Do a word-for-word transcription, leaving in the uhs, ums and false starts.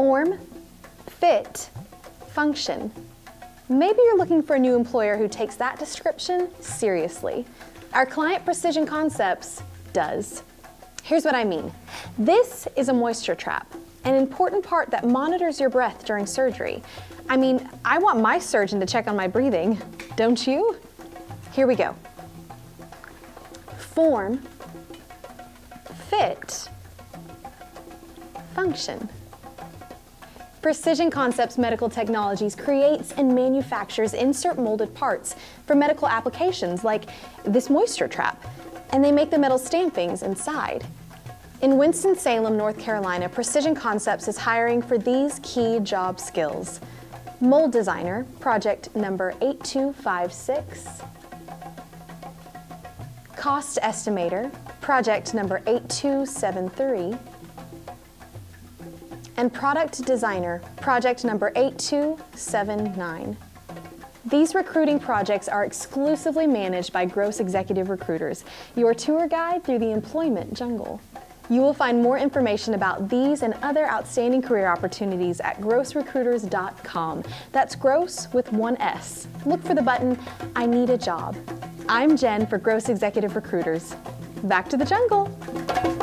Form, fit, function. Maybe you're looking for a new employer who takes that description seriously. Our client Precision Concepts does. Here's what I mean. This is a moisture trap, an important part that monitors your breath during surgery. I mean, I want my surgeon to check on my breathing, don't you? Here we go. Form, fit, function. Precision Concepts Medical Technologies creates and manufactures insert molded parts for medical applications like this moisture trap, and they make the metal stampings inside. In Winston-Salem, North Carolina, Precision Concepts is hiring for these key job skills. Mold designer, project number eight two five six. Cost estimator, project number eight two seven three. And product designer, project number eight two seven nine. These recruiting projects are exclusively managed by Gros Executive Recruiters, your tour guide through the employment jungle. You will find more information about these and other outstanding career opportunities at gros recruiters dot com. That's Gros with one S. Look for the button, I need a job. I'm Jen for Gros Executive Recruiters. Back to the jungle.